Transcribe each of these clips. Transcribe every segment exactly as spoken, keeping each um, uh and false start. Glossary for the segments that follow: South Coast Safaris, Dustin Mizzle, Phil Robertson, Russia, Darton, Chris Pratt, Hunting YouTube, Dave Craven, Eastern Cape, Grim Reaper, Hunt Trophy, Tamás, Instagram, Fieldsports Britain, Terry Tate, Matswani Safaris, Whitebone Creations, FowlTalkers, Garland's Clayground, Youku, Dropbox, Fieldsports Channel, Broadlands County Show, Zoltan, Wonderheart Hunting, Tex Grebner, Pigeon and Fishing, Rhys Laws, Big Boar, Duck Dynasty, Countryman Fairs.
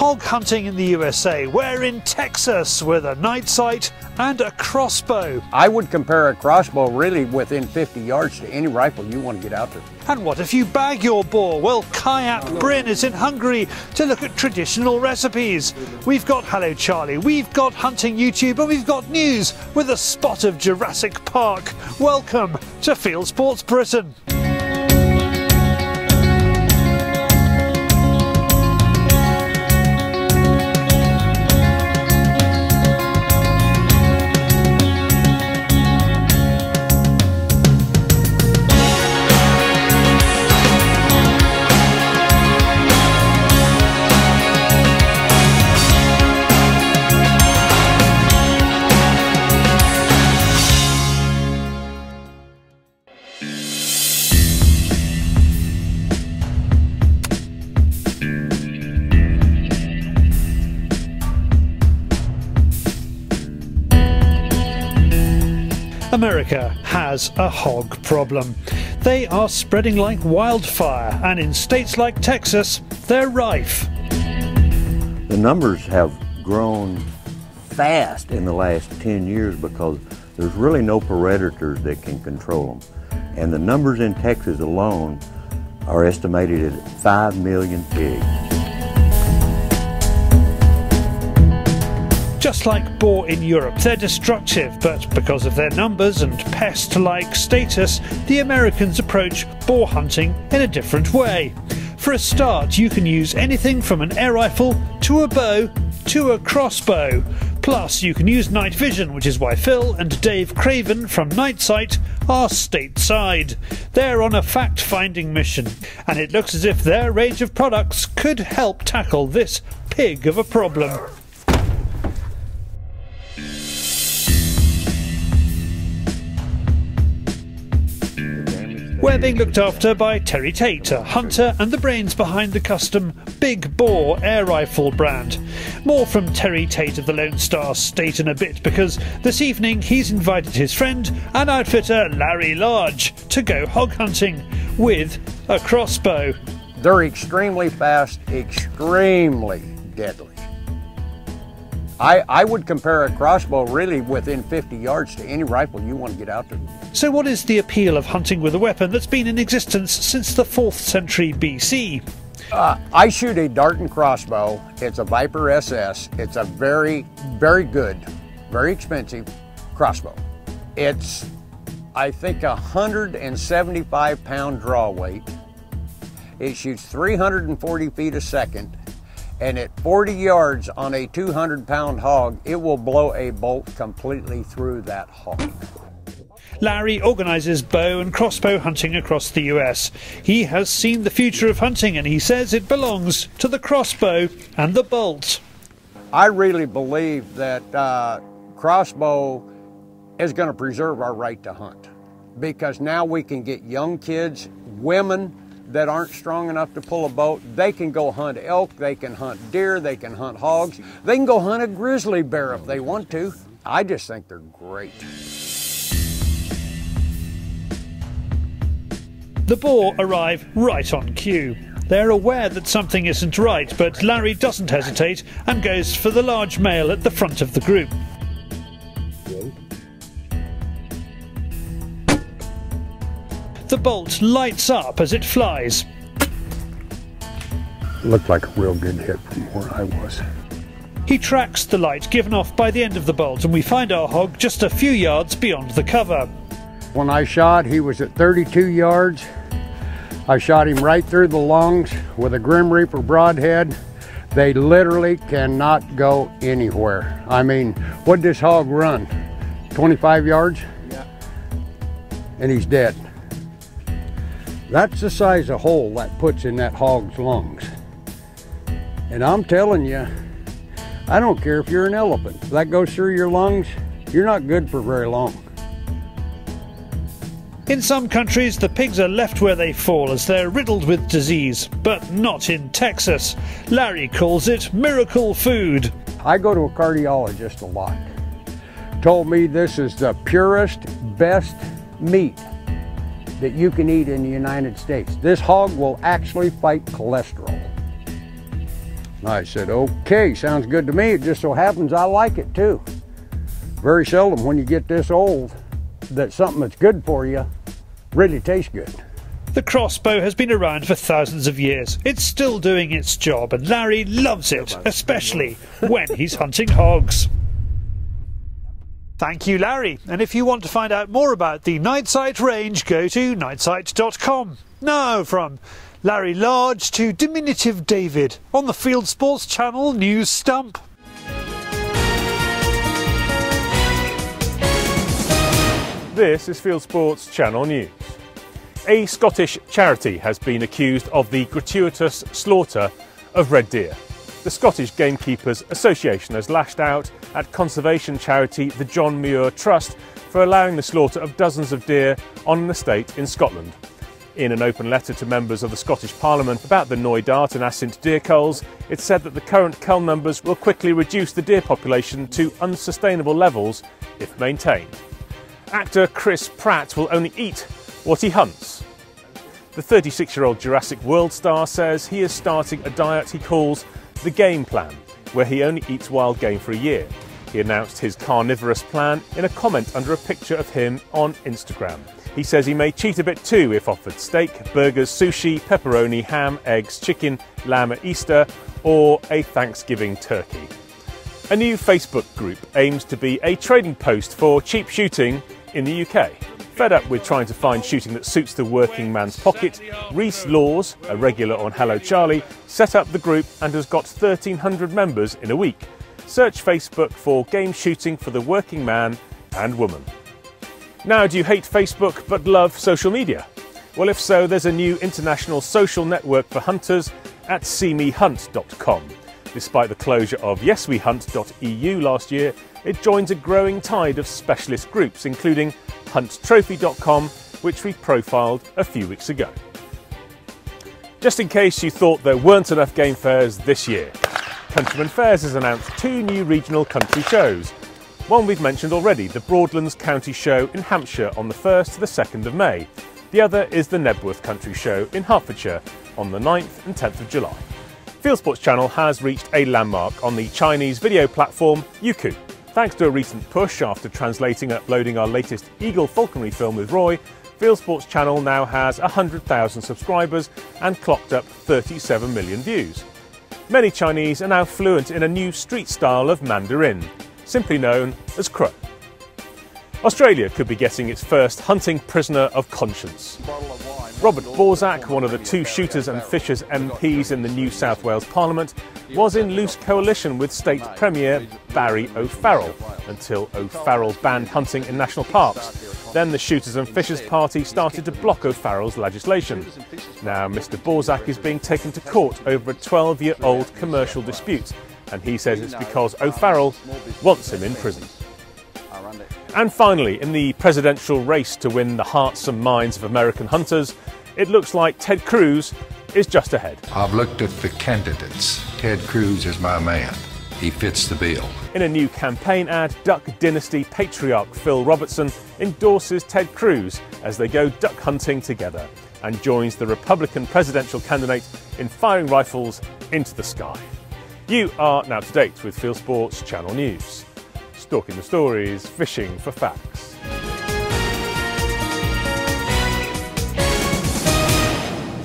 hog hunting in the U S A. We're in Texas with a night sight and a crossbow. I would compare a crossbow really within fifty yards to any rifle you want to get out there. And what if you bag your boar? Well, Cai ap Bryn is in Hungary to look at traditional recipes. We've got Hallo Charlie, we've got hunting YouTube, and we've got news with a spot of Jurassic Park. Welcome to Fieldsports Britain. America has a hog problem. They are spreading like wildfire, and in states like Texas, they're rife. The numbers have grown fast in the last ten years because there's really no predators that can control them. And the numbers in Texas alone are estimated at five million pigs. Just like boar in Europe, they're destructive, but because of their numbers and pest-like status, the Americans approach boar hunting in a different way. For a start, you can use anything from an air rifle to a bow to a crossbow. Plus, you can use night vision, which is why Phil and Dave Craven from Nightsight are stateside. They're on a fact-finding mission, and it looks as if their range of products could help tackle this pig of a problem. We're being looked after by Terry Tate, a hunter and the brains behind the custom Big Boar air rifle brand. More from Terry Tate of the Lone Star State in a bit, because this evening he's invited his friend and outfitter Larry Large to go hog hunting with a crossbow. They're extremely fast, extremely deadly. I, I would compare a crossbow really within fifty yards to any rifle you want to get out there. So what is the appeal of hunting with a weapon that's been in existence since the fourth century B C? Uh, I shoot a Darton crossbow. It's a Viper S S. It's a very, very good, very expensive crossbow. It's, I think, a one hundred seventy-five pound draw weight. It shoots three hundred forty feet a second. And at forty yards on a two hundred pound hog, it will blow a bolt completely through that hog. Larry organises bow and crossbow hunting across the U S. He has seen the future of hunting, and he says it belongs to the crossbow and the bolt. I really believe that uh, crossbow is going to preserve our right to hunt, because now we can get young kids, women, that aren't strong enough to pull a boat. They can go hunt elk, they can hunt deer, they can hunt hogs. They can go hunt a grizzly bear if they want to. I just think they're great. The boar arrive right on cue. They're aware that something isn't right, but Larry doesn't hesitate and goes for the large male at the front of the group. The bolt lights up as it flies. Looked like a real good hit from where I was. He tracks the light given off by the end of the bolt, and we find our hog just a few yards beyond the cover. When I shot, he was at thirty-two yards. I shot him right through the lungs with a Grim Reaper broadhead. They literally cannot go anywhere. I mean, what did this hog run? twenty-five yards? Yeah. And he's dead. That's the size of hole that puts in that hog's lungs. And I'm telling you, I don't care if you're an elephant. If that goes through your lungs, you're not good for very long. In some countries, the pigs are left where they fall as they're riddled with disease, but not in Texas. Larry calls it miracle food. I go to a cardiologist a lot. Told me this is the purest, best meat that you can eat in the United States. This hog will actually fight cholesterol. And I said, okay, sounds good to me. It just so happens I like it too. Very seldom when you get this old that something that's good for you really tastes good. The crossbow has been around for thousands of years. It's still doing its job and Larry loves it, especially when he's hunting hogs. Thank you, Larry. And if you want to find out more about the Nightsight range, go to nightsight dot com. Now from Larry Large to Diminutive David on the Fieldsports Channel News Stump. This is Fieldsports Channel News. A Scottish charity has been accused of the gratuitous slaughter of red deer. The Scottish Gamekeepers Association has lashed out at conservation charity the John Muir Trust for allowing the slaughter of dozens of deer on an estate in Scotland. In an open letter to members of the Scottish Parliament about the Noidart and Assint deer culls, it said that the current cull numbers will quickly reduce the deer population to unsustainable levels if maintained. Actor Chris Pratt will only eat what he hunts. The thirty-six-year-old Jurassic World star says he is starting a diet he calls the Game Plan, where he only eats wild game for a year. He announced his carnivorous plan in a comment under a picture of him on Instagram. He says he may cheat a bit too if offered steak, burgers, sushi, pepperoni, ham, eggs, chicken, lamb at Easter, or a Thanksgiving turkey. A new Facebook group aims to be a trading post for cheap shooting in the U K. Fed up with trying to find shooting that suits the working man's pocket, Rhys Laws, a regular on Hallo Charlie, set up the group and has got thirteen hundred members in a week. Search Facebook for game shooting for the working man and woman. Now, do you hate Facebook but love social media? Well, if so, there's a new international social network for hunters at see me hunt dot com. Despite the closure of yes we hunt dot E U last year, it joins a growing tide of specialist groups, including Hunt Trophy dot com, which we profiled a few weeks ago. Just in case you thought there weren't enough game fairs this year, Countryman Fairs has announced two new regional country shows. One we've mentioned already, the Broadlands County Show in Hampshire on the first to the second of May. The other is the Nebworth Country Show in Hertfordshire on the ninth and tenth of July. Fieldsports Channel has reached a landmark on the Chinese video platform Youku. Thanks to a recent push after translating and uploading our latest Eagle Falconry film with Roy, Fieldsports Channel now has one hundred thousand subscribers and clocked up thirty-seven million views. Many Chinese are now fluent in a new street style of Mandarin, simply known as Kru. Australia could be getting its first hunting prisoner of conscience. Robert Borzak, one of the two shooters and fishers M Ps in the New South Wales Parliament, was in loose coalition with State Premier Barry O'Farrell until O'Farrell banned hunting in national parks. Then the Shooters and Fishers Party started to block O'Farrell's legislation. Now Mr Borzak is being taken to court over a twelve-year-old commercial dispute, and he says it's because O'Farrell wants him in prison. And finally, in the presidential race to win the hearts and minds of American hunters, it looks like Ted Cruz is just ahead. I've looked at the candidates. Ted Cruz is my man. He fits the bill. In a new campaign ad, Duck Dynasty patriarch Phil Robertson endorses Ted Cruz as they go duck hunting together and joins the Republican presidential candidate in firing rifles into the sky. You are now up to date with Fieldsports Channel News. Stalking the stories, fishing for facts.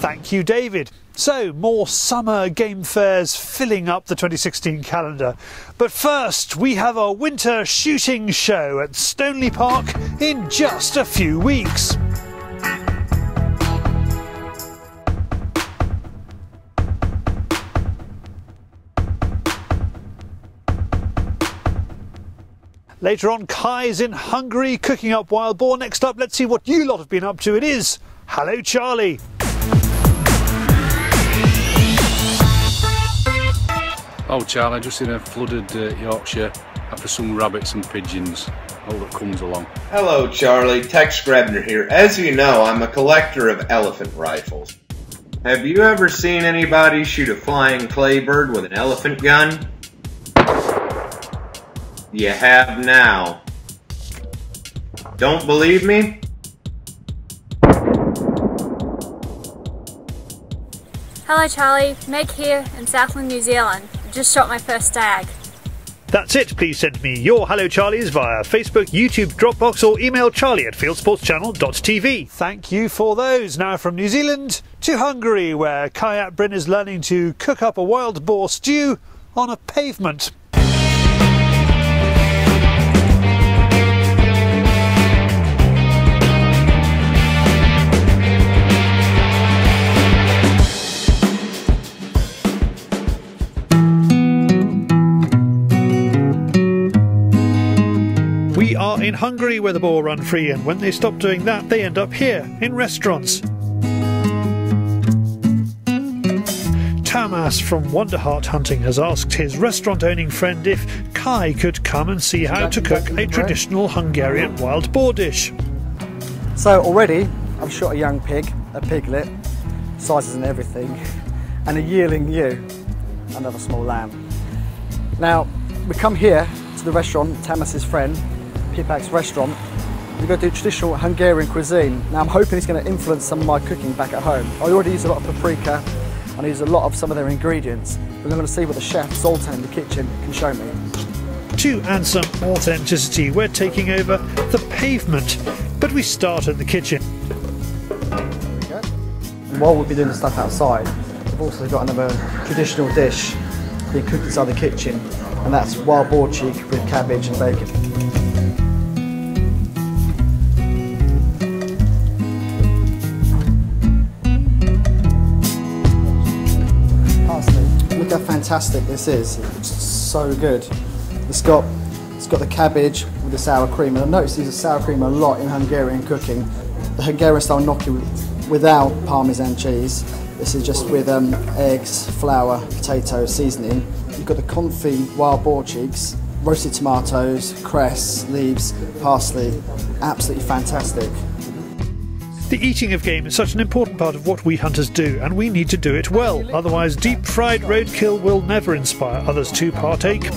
Thank you, David. So, more summer game fairs filling up the twenty sixteen calendar. But first, we have our winter shooting show at Stoneleigh Park in just a few weeks. Later on, Cai's in Hungary cooking up wild boar. Next up, let's see what you lot have been up to. It is Hallo Charlie. Oh Charlie, just in a flooded uh, Yorkshire after some rabbits and pigeons. All that comes along. Hello Charlie, Tex Grebner here. As you know, I'm a collector of elephant rifles. Have you ever seen anybody shoot a flying clay bird with an elephant gun? You have now. Don't believe me? Hello Charlie, Meg here in Southland, New Zealand. Just shot my first stag. That's it. Please send me your Hello Charlies via Facebook, YouTube, Dropbox or email charlie at fieldsports channel dot t v. Thank you for those. Now from New Zealand to Hungary, where Cai ap Bryn is learning to cook up a wild boar stew on a pavement. We are in Hungary where the boar run free, and when they stop doing that they end up here in restaurants. Tamás from Wonderheart Hunting has asked his restaurant owning friend if Cai could come and see how to cook a traditional Hungarian wild boar dish. So already I've shot a young pig, a piglet, sizes and everything, and a yearling ewe, another small lamb. Now we come here to the restaurant, Tamás's friend, Pipak's restaurant. We're going to do traditional Hungarian cuisine. Now I'm hoping it's going to influence some of my cooking back at home. I already use a lot of paprika and I use a lot of some of their ingredients. We're going to see what the chef Zoltan in the kitchen can show me. To add some authenticity, we're taking over the pavement, but we start in the kitchen. There we go. And while we'll be doing the stuff outside, we've also got another traditional dish being cooked inside the kitchen, and that's wild boar cheek with cabbage and bacon. How fantastic this is. It's so good. It's got it's got the cabbage with the sour cream, and I notice these are sour cream a lot in Hungarian cooking. The Hungarian style gnocchi without parmesan cheese. This is just with um, eggs, flour, potato, seasoning. You've got the confit wild boar cheeks, roasted tomatoes, cress, leaves, parsley. Absolutely fantastic. The eating of game is such an important part of what we hunters do, and we need to do it well, otherwise deep fried roadkill will never inspire others to partake.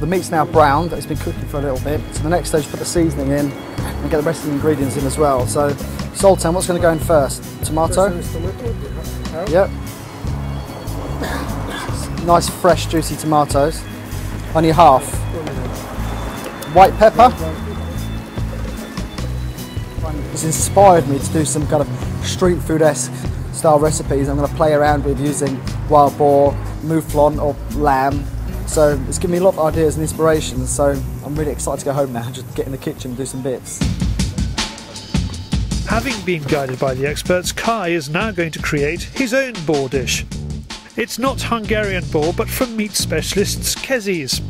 The meat's now browned, it's been cooking for a little bit, so the next stage put the seasoning in and get the rest of the ingredients in as well. So Zoltan, what's going to go in first? Tomato? Yep. Nice fresh juicy tomatoes. Only half. White pepper. It's inspired me to do some kind of street food-esque style recipes. I'm going to play around with using wild boar, mouflon or lamb. So it's given me a lot of ideas and inspiration. So I'm really excited to go home now, just get in the kitchen and do some bits. Having been guided by the experts, Cai is now going to create his own boar dish. It's not Hungarian boar, but from meat specialists Kezis.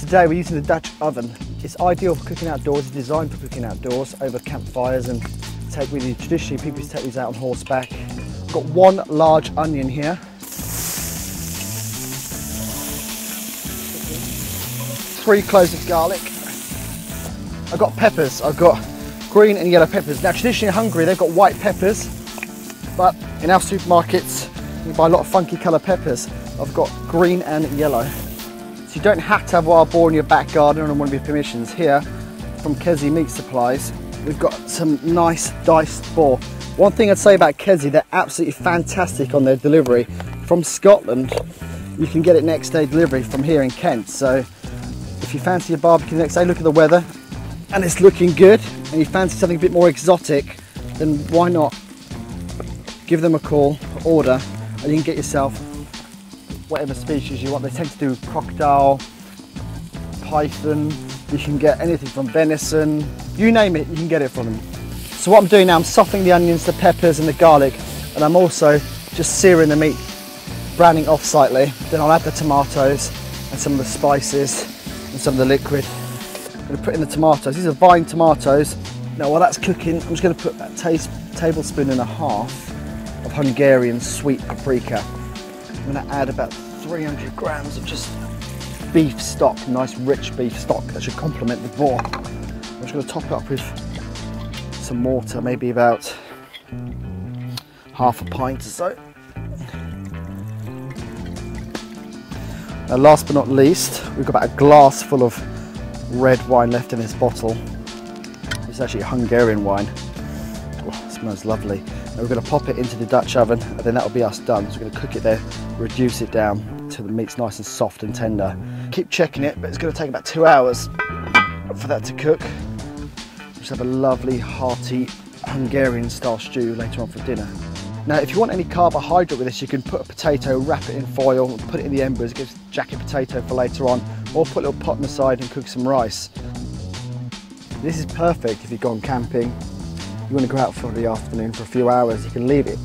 Today we're using the Dutch oven. It's ideal for cooking outdoors, it's designed for cooking outdoors over campfires, and take with you. Traditionally people used to take these out on horseback. I've got one large onion here. Three cloves of garlic. I've got peppers, I've got green and yellow peppers. Now traditionally in Hungary they've got white peppers, but in our supermarkets you buy a lot of funky colour peppers. I've got green and yellow. You don't have to have wild boar in your back garden on one of your permissions. Here, from Kezi Meat Supplies, we've got some nice diced boar. One thing I'd say about Kezi, they're absolutely fantastic on their delivery. From Scotland, you can get it next day delivery from here in Kent. So if you fancy a barbecue the next day, look at the weather, and it's looking good, and you fancy something a bit more exotic, then why not give them a call, order, and you can get yourself whatever species you want. They tend to do crocodile, python, you can get anything from venison, you name it, you can get it from them. So what I'm doing now, I'm softening the onions, the peppers and the garlic, and I'm also just searing the meat, browning off slightly. Then I'll add the tomatoes and some of the spices and some of the liquid. I'm going to put in the tomatoes. These are vine tomatoes. Now while that's cooking, I'm just going to put that taste, tablespoon and a half of Hungarian sweet paprika. I'm going to add about three hundred grams of just beef stock, nice rich beef stock that should complement the boar. I'm just going to top it up with some water, maybe about half a pint or so. Now last but not least, we've got about a glass full of red wine left in this bottle. It's actually Hungarian wine. Oh, it smells lovely. and we're going to pop it into the Dutch oven, and then that'll be us done. So we're going to cook it there, reduce it down till the meat's nice and soft and tender. Keep checking it, but it's going to take about two hours for that to cook. We'll just have a lovely, hearty Hungarian style stew later on for dinner. Now, if you want any carbohydrate with this, you can put a potato, wrap it in foil, and put it in the embers. It gives jacket potato for later on, or put a little pot on the side and cook some rice. This is perfect if you've gone camping. You want to go out for the afternoon for a few hours. You can leave it,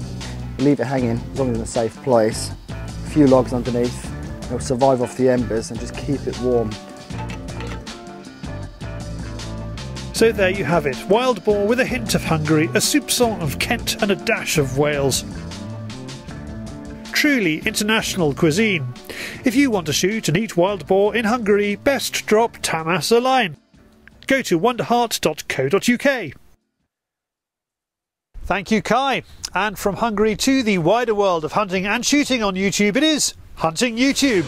leave it hanging as long as it's in a safe place. A few logs underneath, it'll survive off the embers and just keep it warm. So there you have it, wild boar with a hint of Hungary, a soupçon of Kent and a dash of Wales. Truly international cuisine. If you want to shoot and eat wild boar in Hungary, best drop Tamás a line. Go to wonderheart dot co dot U K. Thank you, Cai. And from Hungary to the wider world of hunting and shooting on YouTube, it is Hunting YouTube.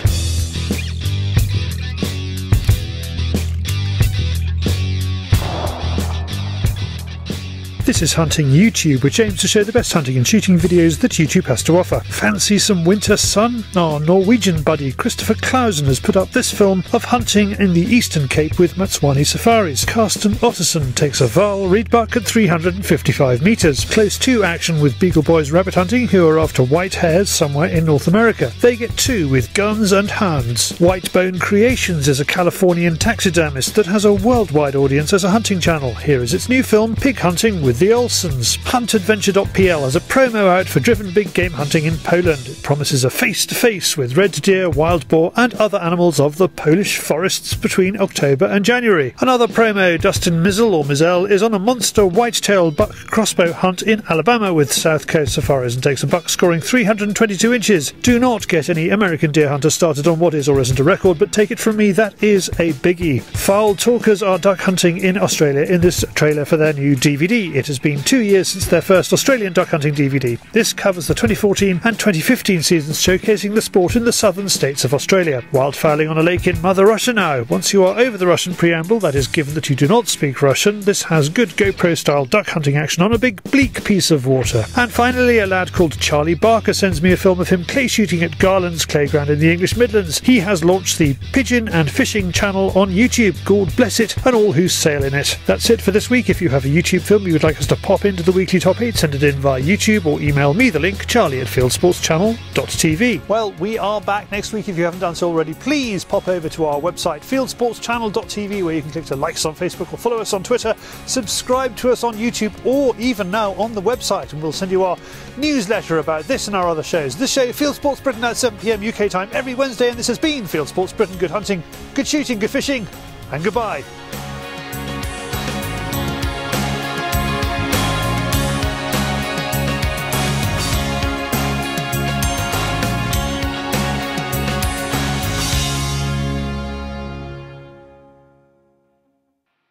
This is Hunting YouTube, which aims to show the best hunting and shooting videos that YouTube has to offer. Fancy some winter sun? Our Norwegian buddy Christopher Clausen has put up this film of hunting in the Eastern Cape with Matswani safaris. Carsten Ottersen takes a Varl Reedbuck at three hundred fifty-five metres. Close to action with Beagle Boys rabbit hunting, who are after white hares somewhere in North America. They get two with guns and hounds. Whitebone Creations is a Californian taxidermist that has a worldwide audience as a hunting channel. Here is its new film, Pig Hunting with The Olsons. Hunt Adventure dot P L has a promo out for driven big game hunting in Poland. It promises a face-to-face with red deer, wild boar and other animals of the Polish forests between October and January. Another promo, Dustin Mizzle or Mizell is on a monster white-tailed buck crossbow hunt in Alabama with South Coast Safaris and takes a buck scoring three hundred twenty-two inches. Do not get any American deer hunter started on what is or isn't a record, but take it from me, that is a biggie. Foul Talkers are duck hunting in Australia in this trailer for their new D V D. It It has been two years since their first Australian duck hunting D V D. This covers the twenty fourteen and twenty fifteen seasons, showcasing the sport in the southern states of Australia. Wildfowling on a lake in Mother Russia now. Once you are over the Russian preamble, that is given that you do not speak Russian, this has good GoPro-style duck hunting action on a big bleak piece of water. And finally, a lad called Charlie Barker sends me a film of him clay shooting at Garland's Clayground in the English Midlands. He has launched the Pigeon and Fishing channel on YouTube. God bless it and all who sail in it. That's it for this week. If you have a YouTube film you would like us to pop into the weekly top eight, send it in via YouTube or email me the link, charlie at fieldsports channel dot T V. Well, we are back next week. If you haven't done so already, please pop over to our website fieldsports channel dot T V, where you can click to like us on Facebook or follow us on Twitter, subscribe to us on YouTube or even now on the website, and we'll send you our newsletter about this and our other shows. This show, Fieldsports Britain, at seven P M U K time every Wednesday, and this has been Fieldsports Britain. Good hunting, good shooting, good fishing, and goodbye.